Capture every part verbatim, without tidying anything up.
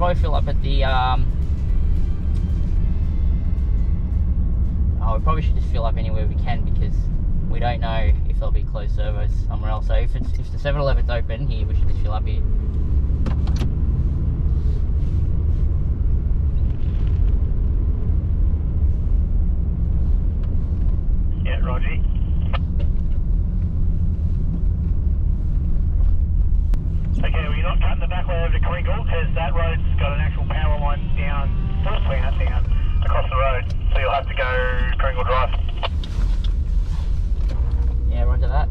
probably fill up at the, um, oh, we probably should just fill up anywhere we can, because we don't know if there'll be closed servos somewhere else. So if it's, if the seven eleven's open here, we should just fill up here. Yeah, Roger. Okay, well, you're not cutting the back way over to Kringle, because that road's got an actual power line down, force plant down across the road, so you'll have to go Kringle Drive. Yeah, roger that.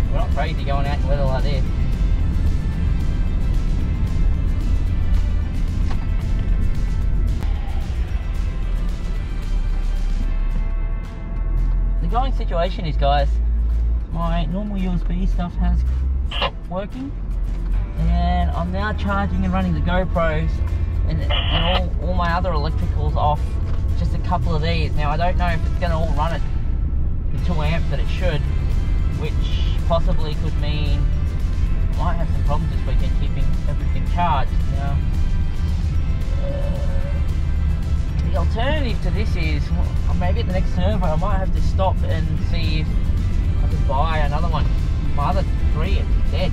We're not crazy going out in weather like this. The going situation is, guys, my normal U S B stuff has stopped working, and I'm now charging and running the GoPros and, and all, all my other electricals off just a couple of these. Now I don't know if it's going to all run at the two amps that it should, which possibly could mean I might have some problems this weekend keeping everything charged. Now, the alternative to this is, well, maybe at the next servo I might have to stop and see if I can buy another one. My other three is dead.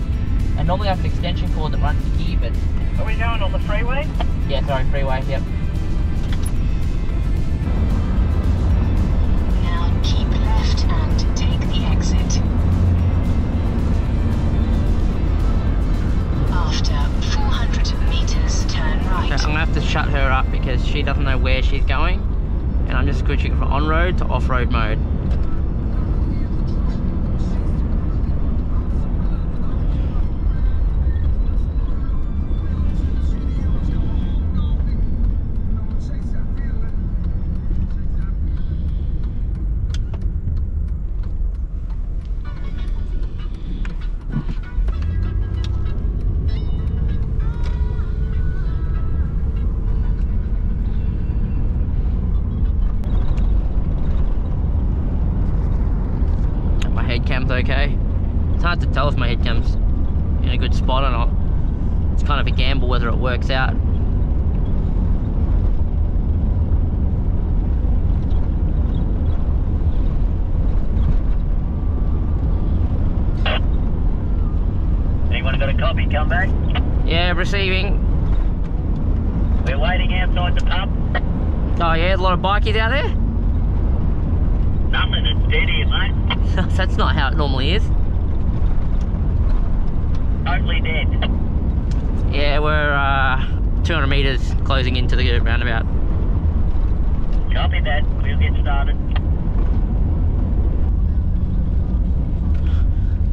And normally I have an extension cord that runs to here, but... Are we going on the freeway? Yeah, sorry, freeway, yep. Now keep left and take the exit. After four hundred metres, turn right. Okay, I'm going to have to shut her up because she doesn't know where she's going, and I'm just switching from on-road to off-road mode. Okay, it's hard to tell if my head cam's in a good spot or not. It's kind of a gamble whether it works out. Anyone got a copy? Come back. Yeah, receiving. We're waiting outside the pub. Oh yeah, a lot of bikies out there. Nothing, it's dead here, mate. That's not how it normally is. Totally dead. Yeah, we're uh, two hundred metres closing into the roundabout. Copy that, we'll get started.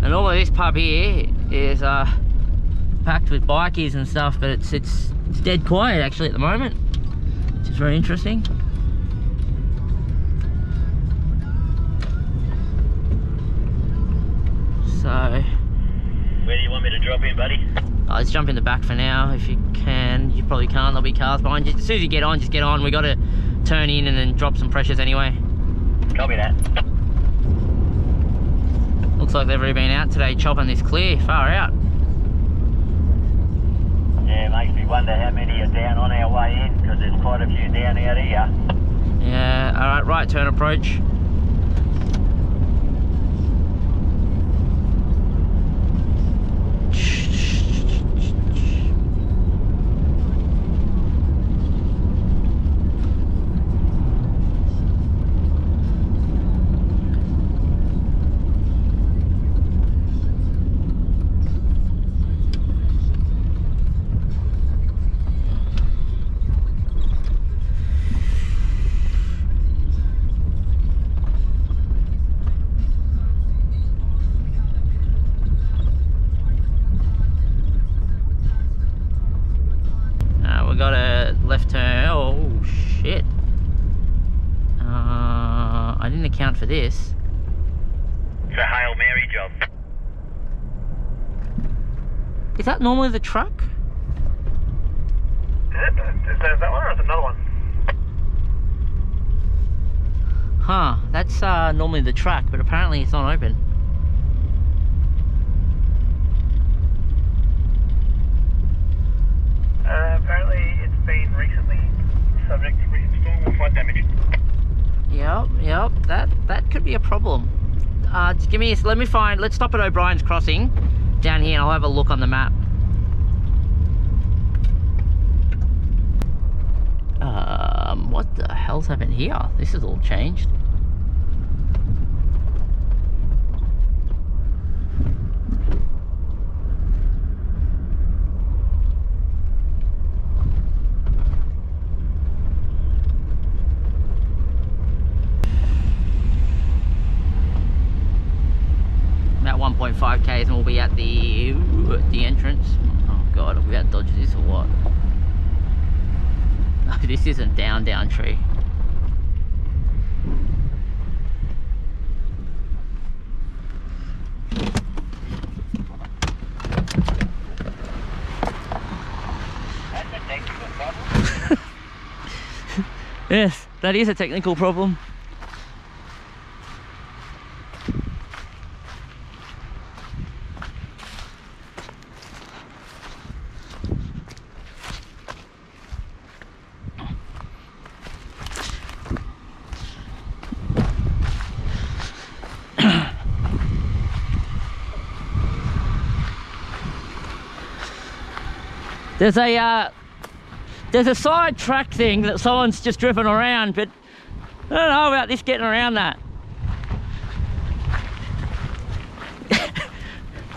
And normally this pub here is uh, packed with bikies and stuff, but it's, it's, it's dead quiet actually at the moment, which is very interesting. So, where do you want me to drop in, buddy? Oh, let's jump in the back for now, if you can. You probably can't, there'll be cars behind you. As soon as you get on, just get on. We got to turn in and then drop some pressures anyway. Copy that. Looks like they've already been out today chopping this clear, far out. Yeah, it makes me wonder how many are down on our way in, because there's quite a few down out here. Yeah, alright, right turn approach. It's a Hail Mary job. Is that normally the track? Is it? Is there that one or is it another one? Huh, that's uh, normally the track, but apparently it's not open. Uh, apparently it's been recently subject to reinstall with flood damage. Yep, yep, that, that could be a problem. Uh, just give me, let me find, let's stop at O'Brien's Crossing down here and I'll have a look on the map. Um, what the hell's happened here? This is all changed. About one point five k's and we'll be at the, at the entrance. Oh god, have we had to dodge this or what? This is a down down tree. That's a technical problem. Yes, that is a technical problem. There's a uh, there's a side track thing that someone's just driven around, but I don't know about this getting around that.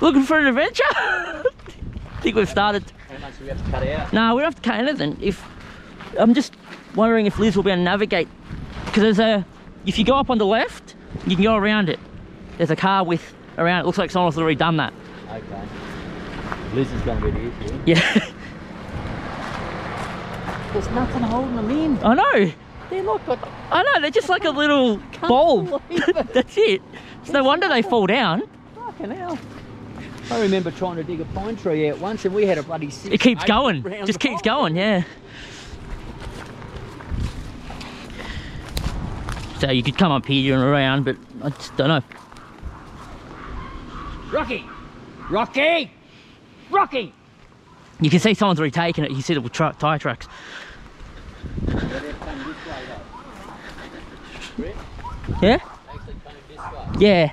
Looking for an adventure? I think we've started. We have to cut out. No, we don't have to cut anything. If I'm just wondering if Liz will be able to navigate, because there's a if you go up on the left, you can go around it. There's a car with around. It looks like someone's already done that. Okay. Liz is going to be the issue. Yeah. There's nothing holding them in. I know. They're not got. I know. They're just like a little bulb. It. That's it. It's, it's no wonder they fall down. Fucking hell! I remember trying to dig a pine tree out once, and we had a bloody. Six, it keeps going. Just keeps hole. going. Yeah. So you could come up here and around, but I just don't know. Rocky, Rocky, Rocky. You can see someone's retaken it. You see the tra tire tracks. Yeah. Yeah.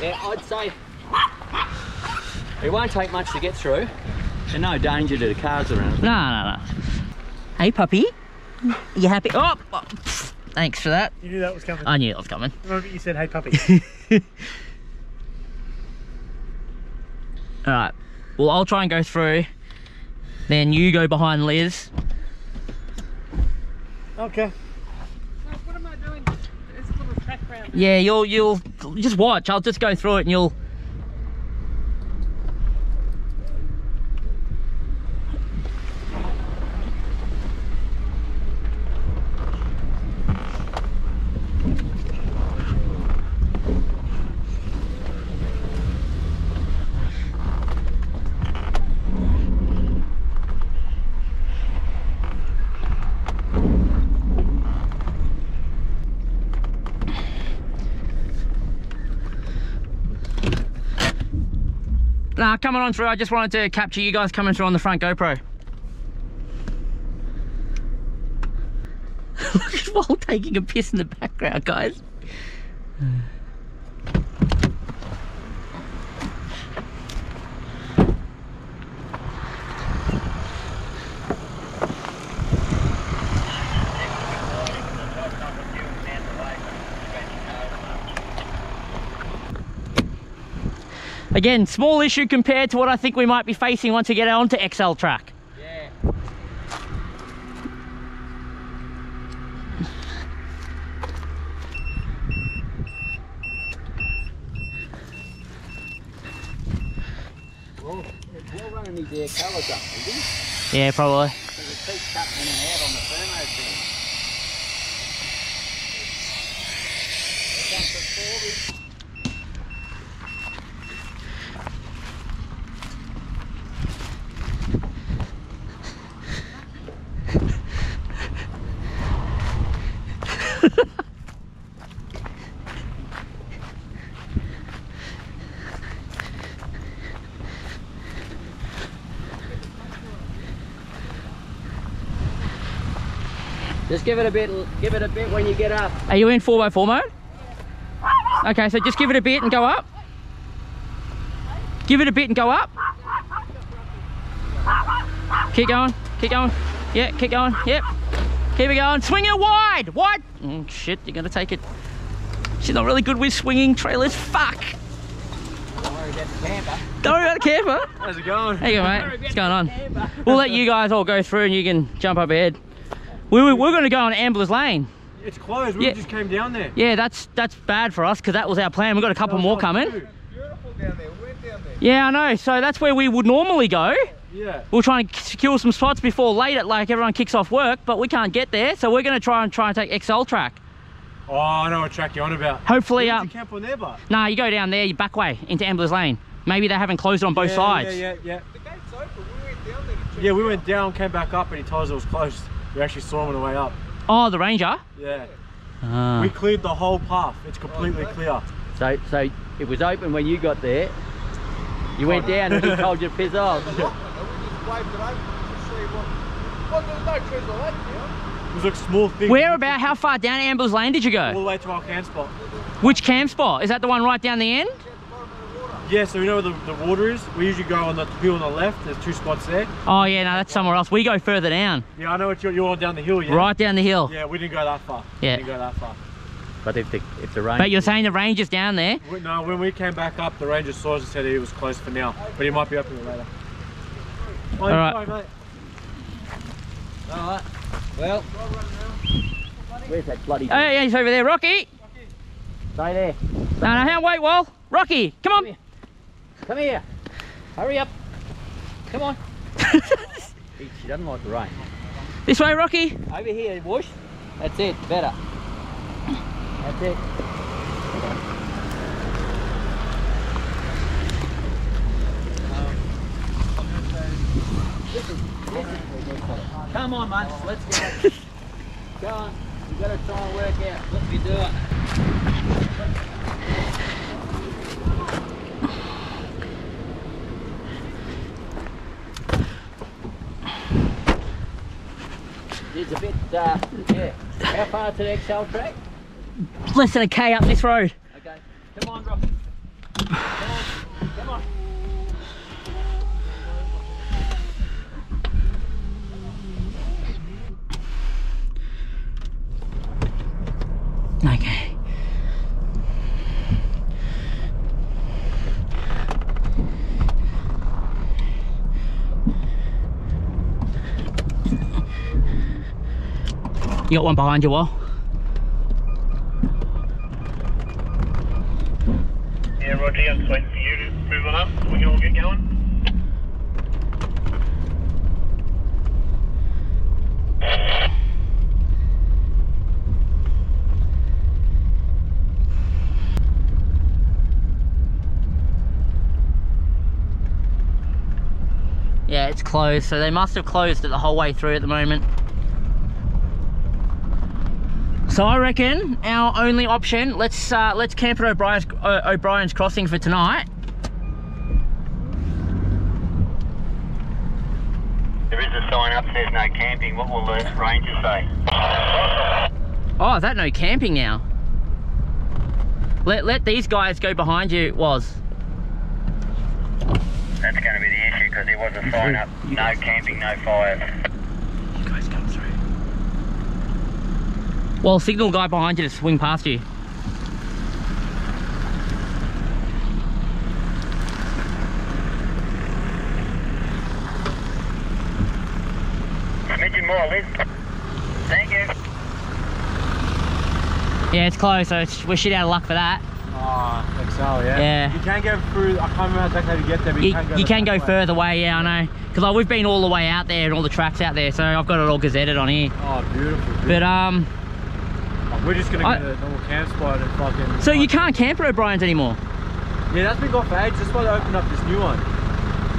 Yeah, I'd say it won't take much to get through. There's no danger to the cars around. No, no, no. Hey, puppy. You happy? Oh, oh, thanks for that. You knew that was coming. I knew that was coming. Remember you said, "Hey, puppy." Alright, well I'll try and go through, then you go behind Liz. Okay. So what am I doing? There's a little track round there. Yeah, you'll, you'll, just watch, I'll just go through it and you'll... Nah, coming on through, I just wanted to capture you guys coming through on the front GoPro. Look at Walt taking a piss in the background, guys. Again, small issue compared to what I think we might be facing once we get onto X L track. Yeah. Well, it's well running these air colours up, isn't it? Yeah, probably. So it keeps cutting in and out on the thermo thing. Just give it a bit, give it a bit when you get up. Are you in four by four mode? Okay, so just give it a bit and go up. Give it a bit and go up. Keep going, keep going. Yeah, keep going, yep. Keep it going, swing it wide, wide. Oh shit, you're gonna take it. She's not really good with swinging trailers, fuck. Don't worry about the camper. Don't worry about the camper. How's it going? How you going, mate? What's going on? We'll let you guys all go through and you can jump up ahead. We were, we were going to go on Ambler's Lane. It's closed, we yeah. just came down there. Yeah, that's that's bad for us because that was our plan. We've got a couple no, more coming. It's beautiful down there. We're down there. Yeah, I know. So that's where we would normally go. Yeah. We'll try and secure some spots before late at like everyone kicks off work, but we can't get there. So we're going to try and try and take X L track. Oh, I know what track you're on about. Hopefully. Uh, you camp on there, but? Nah, you go down there, you back way into Ambler's Lane. Maybe they haven't closed it on both yeah, sides. Yeah, yeah, yeah. The gate's open. We went down there to check. Yeah, we went down, came back up, and he told us it was closed. We actually saw him on the way up. Oh, the Ranger? Yeah. Ah. We cleared the whole path. It's completely clear. So so it was open when you got there. You went down and he told you to piss off. Yeah. We just waved it over to see what... Well, there was no trees or lake there. It was like small thing. Where about, how far down Ambler's Lane did you go? All the way to our camp spot. Which camp spot? Is that the one right down the end? Yeah, so we know where the, the water is. We usually go on the hill on the left. There's two spots there. Oh yeah, no, that's somewhere else. We go further down. Yeah, I know what you're, you're on down the hill, yeah. Right down the hill. Yeah, we didn't go that far. Yeah. We didn't go that far. But if the, if the range... But you're saying the range is down there? We, no, when we came back up, the ranger saw us and said he was closed for now. But he might be open later. Oh, all right. Sorry, mate. All right. Well. Where's that bloody... Oh yeah, he's over there. Rocky! Rocky. Stay there. No, no, hang on, wait, Wal. Rocky, come on. Come Come here, hurry up, come on. She doesn't like the rain. This way, Rocky. Over here, Whoosh. That's it, better. That's it. Come on, man, let's go. Go on, we've got to try and work out what we do. It's a bit, uh, yeah. How far to the X L track? Less than a K up this road. Okay. Come on, Rocky. Come on. Come on. Okay. You got one behind you, Wal? Yeah, Roger, I'm just waiting for you to move on up so we can all get going. Yeah, it's closed, so they must have closed it the whole way through at the moment. So I reckon our only option, let's uh, let's camp at O'Brien's O'Brien's Crossing for tonight. There is a sign up that says no camping. What will the rangers say? Oh, is that no camping now? Let let these guys go behind you, Waz. That's going to be the issue because there was a sign up, no camping, no fires. You guys come through. Well, signal guy behind you to swing past you. Smidgen more, Liz. Thank you. Yeah, it's close, so it's, we're shit out of luck for that. Oh, I think so, yeah. Yeah. You can go through, I can't remember exactly how to get there, but you, you can go, you can go further way, yeah, I know. Because like, we've been all the way out there and all the tracks out there, so I've got it all gazetted on here. Oh, beautiful. beautiful. But, um... We're just gonna go I, to the normal camp spot and fucking. So you can't camp at O'Brien's anymore? Yeah, that's been gone for ages. That's why they opened up this new one.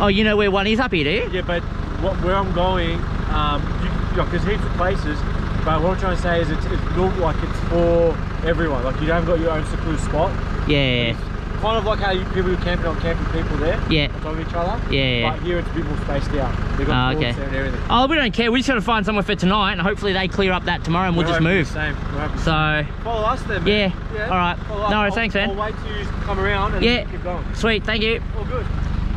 Oh, you know where one is up here, do you? Yeah, but what, where I'm going, um, you, like, there's heaps of places. But what I'm trying to say is it's, it's built like it's for everyone. Like you don't got your own secluded spot. Yeah. It's kind of like how you, people who camping on camping people there. Yeah. On top of each other. Yeah. But here it's a bit more spaced out. They've got oh, okay. And everything. Oh, we don't care. We just got to find somewhere for tonight, and hopefully they clear up that tomorrow, and we'll We're just move. The same. We're so. Follow us then, man. Yeah. yeah. All right. Follow no, worries, thanks, man. I'll wait till you come around and yeah. keep going. Sweet. Thank you. All good.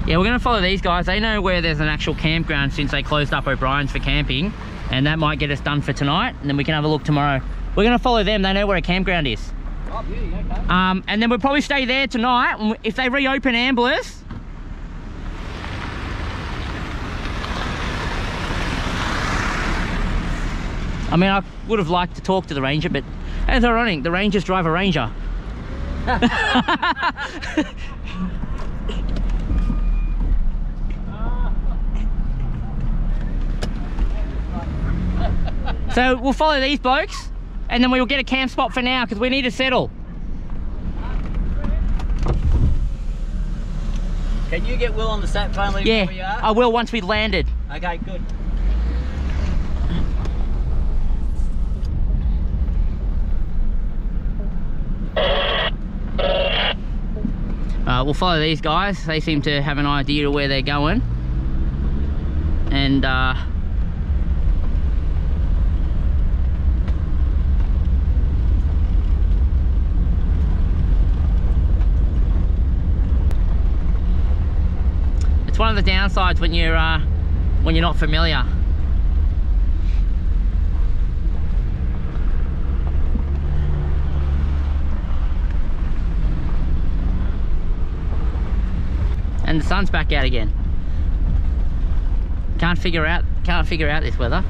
Yeah, we're going to follow these guys. They know where there's an actual campground since they closed up O'Brien's for camping, and that might get us done for tonight, and then we can have a look tomorrow. We're going to follow them. They know where a campground is. Oh, beauty, okay. Um, and then we'll probably stay there tonight. If they reopen Ambler's, I mean, I would have liked to talk to the ranger, but it's ironic. The rangers drive a ranger. So we'll follow these blokes, and then we'll get a camp spot for now because we need to settle. Can you get Will on the sat phone? Yeah, where we are? I will once we've landed. Okay, good. Uh, we'll follow these guys. They seem to have an idea of where they're going, and. Uh, It's one of the downsides when you're uh, when you're not familiar. And the sun's back out again. Can't figure out can't figure out this weather.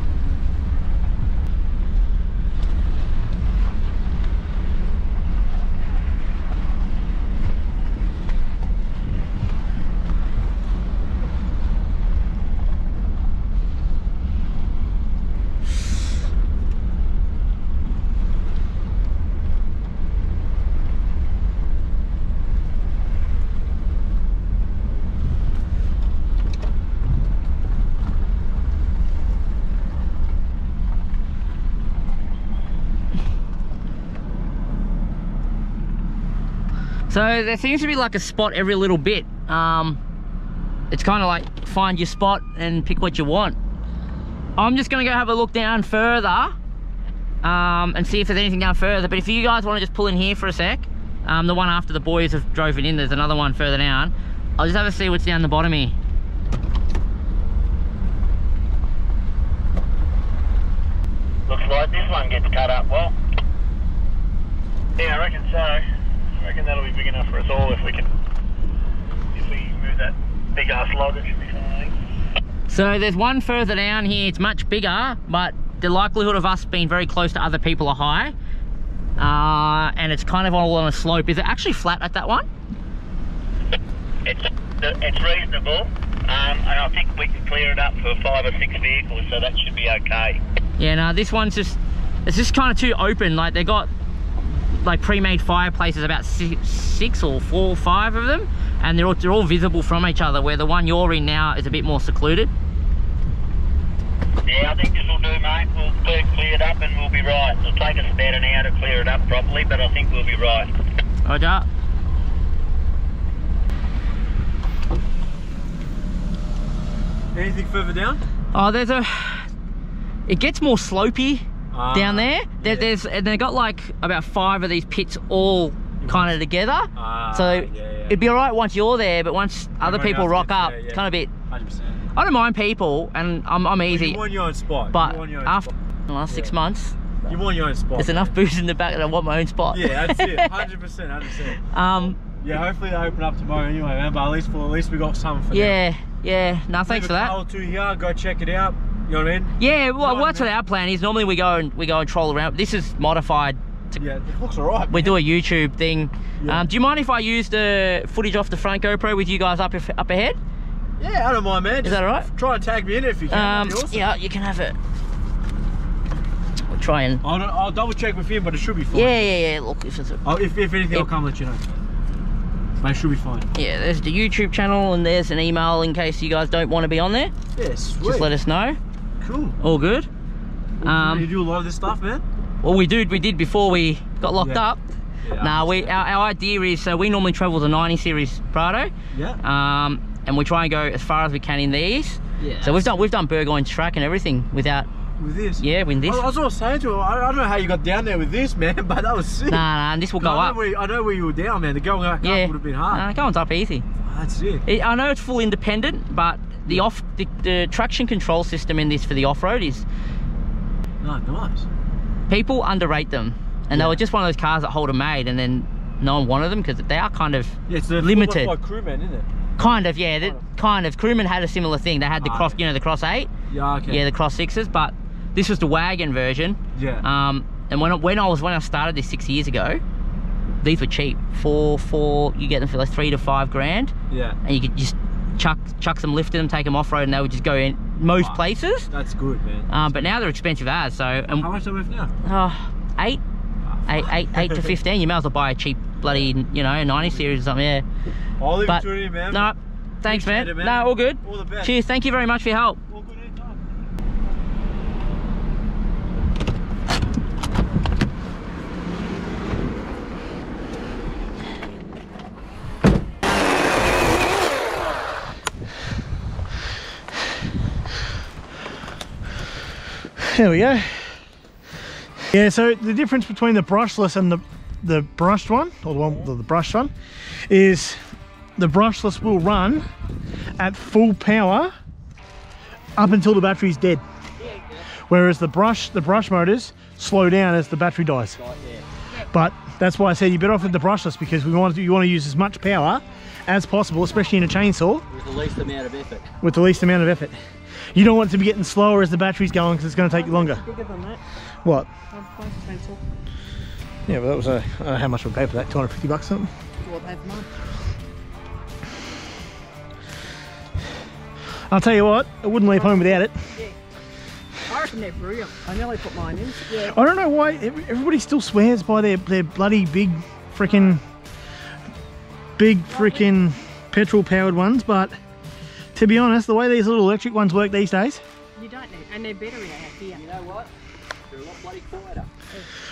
So there seems to be like a spot every little bit. Um, it's kind of like find your spot and pick what you want. I'm just going to go have a look down further um, and see if there's anything down further. But if you guys want to just pull in here for a sec, um, the one after the boys have driven in, there's another one further down. I'll just have a see what's down the bottom here. Looks like this one gets cut up well. Yeah, I reckon so. I reckon that'll be big enough for us all if we can, if we move that big ass log, it should be fine. So there's one further down here, it's much bigger, but the likelihood of us being very close to other people are high. Uh, and it's kind of all on a slope. Is it actually flat at that one? It's, it's reasonable, um, and I think we can clear it up for five or six vehicles, so that should be okay. Yeah, no, this one's just, it's just kind of too open, like they got like pre-made fireplaces, about six, six or four or five of them, and they're all, they're all visible from each other, where the one you're in now is a bit more secluded. Yeah, I think this will do, mate. We'll clear it up and we'll be right. It'll take us about an hour to clear it up properly, but I think we'll be right. Roger. Anything further down? Oh, there's a... It gets more slopey. Uh, down there, there yeah. there's and they got like about five of these pits all kind of together. Uh, so yeah, yeah. it'd be all right once you're there, but once Everyone other people rock up, yeah, yeah. kind of bit. one hundred percent. I don't mind people, and I'm I'm easy. Well, you want your own spot. But you want your own after spot. the last yeah. six months, you want your own spot. There's man. enough booze in the back that I want my own spot. Yeah, that's it. one hundred percent, one hundred percent. Um. Yeah, hopefully they open up tomorrow anyway, man. But at least for at least we got some for yeah, now. Yeah, yeah. No, thanks Leave for that. I'll do here. Go check it out. You know what I mean? Yeah, well, no, that's I mean. what our plan is. Normally we go and we go and troll around. This is modified. To, yeah, it looks alright. We do a YouTube thing. Yeah. Um, do you mind if I use the footage off the front GoPro with you guys up if, up ahead? Yeah, I don't mind, man. Is Just that alright? Try and tag me in if you can. Um, awesome. Yeah, you can have it. We'll try and... I'll, I'll double check with him, but it should be fine. Yeah, yeah, yeah. Look, if it's... A... I'll, if, if anything, yep. I'll come let you know. But it should be fine. Yeah, there's the YouTube channel and there's an email in case you guys don't want to be on there. Yes, yeah, just let us know. Cool. All good. Well, um, you do a lot of this stuff, man? Well, we do. We did before we got locked yeah. up. Yeah, nah, we our, our idea is, so we normally travel the ninety series Prado. Yeah. Um, and we try and go as far as we can in these. Yeah. So we've done we've done Burgoyne's track and everything without. With this? Yeah, with this. I, I was gonna say to him, I, I don't know how you got down there with this, man, but that was sick. Nah, nah, and this will go I up. Know you, I know where you were down, man. The going back yeah. up would have been hard. Nah, going's up easy. Oh, that's it. it. I know it's full independent, but the off the, the traction control system in this for the off-road is. Oh, nice. People underrate them. And yeah. they were just one of those cars that Holden made, and then no one wanted them because they are kind of yeah, so limited. Like crewman, isn't it? Kind of, yeah. Kind of. Kind of. Crewman had a similar thing. They had the ah, cross, okay. you know, the cross eight. Yeah, okay. Yeah, the cross sixes, but this was the wagon version. Yeah. Um, and when I, when I was when I started this six years ago, these were cheap. Four, four. You get them for like three to five grand. Yeah. And you could just chuck chuck some lift in them, take them off road, and they would just go in most wow. places. That's good, man. That's um, but good. now they're expensive as so. And how much are they worth now? Oh, uh, eight. Eight, eight, eight to fifteen. You may as well buy a cheap bloody, you know, ninety series or something. Yeah. I'll leave it to you, man. No, thanks, appreciate man. It, man. No, all good. All the best. Cheers. Thank you very much for your help. All good anytime. There we go. Yeah, so the difference between the brushless and the the brushed one, or the one the, the brushed one, is the brushless will run at full power up until the battery's dead, whereas the brush the brush motors slow down as the battery dies. But that's why I said you're better off with the brushless, because we want to, you want to use as much power as possible, especially in a chainsaw, with the least amount of effort. With the least amount of effort. You don't want it to be getting slower as the battery's going, because it's going to take you longer. What? Yeah, but that was a, I don't know how much we paid for that, two hundred fifty bucks something? I'll tell you what, I wouldn't leave home without it. Yeah. I reckon they're brilliant. I nearly put mine in. Yeah. I don't know why everybody still swears by their, their bloody big frickin' big frickin' petrol powered ones, but to be honest, the way these little electric ones work these days, you don't need, and they're better in our here. You know what? They're a lot bloody quieter.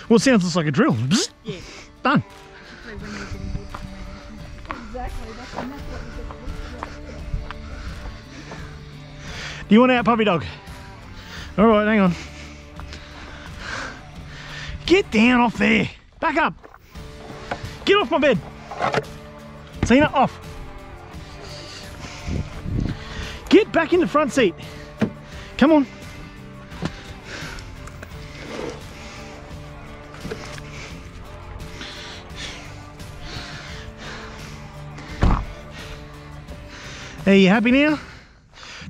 Well, it sounds just like a drill. Yeah. Done. Exactly. Do you want our puppy dog? All right, hang on. Get down off there. Back up. Get off my bed. Cena, off. Get back in the front seat. Come on. Are you happy now?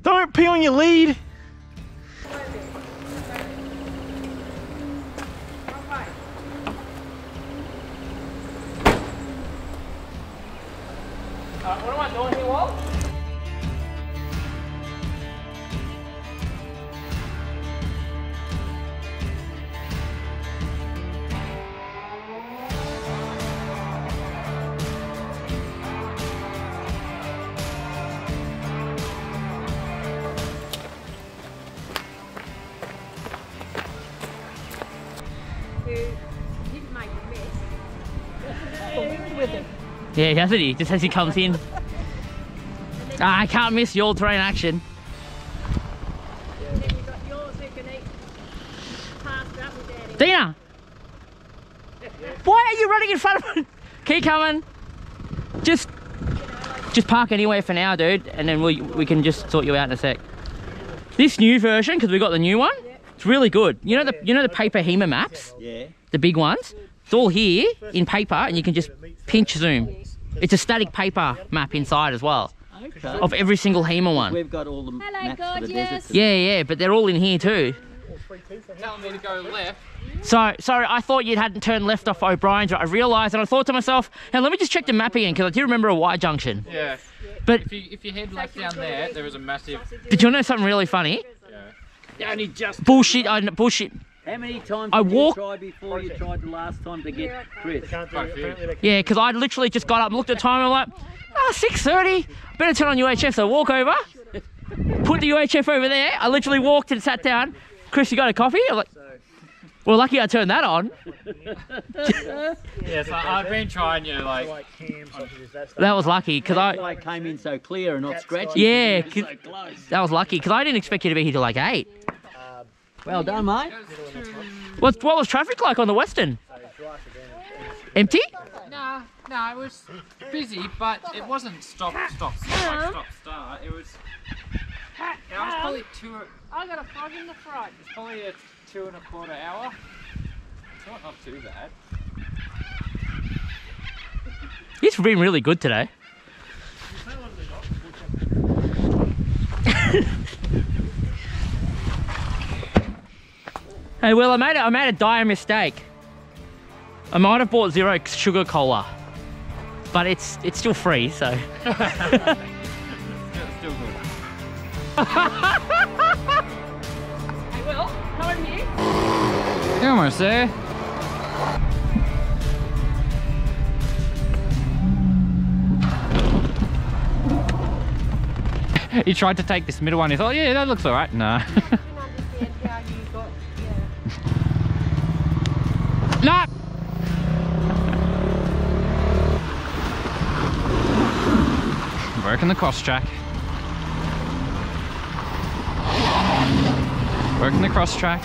Don't pee on your lead. Yeah, he hasn't he? Just as he comes in. Ah, I can't miss the all terrain action. Dina! Why are you running in front of me? Keep coming. Just just park anywhere for now, dude, and then we, we can just sort you out in a sec. This new version, because we got the new one, it's really good. You know the you know the paper HEMA maps? Yeah. The big ones? It's all here in paper, and you can just pinch zoom. It's a static paper map inside as well, okay. of every single HEMA one. We've got all the maps for the desert. Yeah, yeah, but they're all in here too. Telling me to go left. So, sorry, I thought you hadn't turned left off O'Brien's. I realised, and I thought to myself, "Hey, let me just check the map again, because I do remember a Y junction." Yeah. But if you, if you head left down there, there is a massive. Did you know something really funny? Yeah. Only just bullshit. I bullshit. How many times did I walk... you try before you tried the last time to get Chris? Yeah, because I literally just got up, looked at the time, and I'm like, ah, oh, six thirty, better turn on U H F, so I walk over, put the U H F over there, I literally walked and sat down. Chris, you got a coffee? I'm like, well, lucky I turned that on. Yes, I, I've been trying, you know, like... That was lucky, because I... I came in so clear and not scratchy. Yeah, that was lucky, because I didn't expect you to be here till like eight. Well done, mate. What, what was traffic like on the Western? Empty? Nah, nah, it was busy, but it wasn't stop, stop, stop, like stop, start. It was... It was probably two... I got a fog in the front. It's probably a two and a quarter hour. It's not, not too bad. It's been really good today. Hey, well, I made a, I made a dire mistake. I might have bought zero sugar cola, but it's it's still free, so. It's still good. Will, how are you? Come on, sir. He tried to take this middle one. He thought, yeah, that looks all right. No. I didn't understand how you got here. No! Working the cross track. Working the cross track.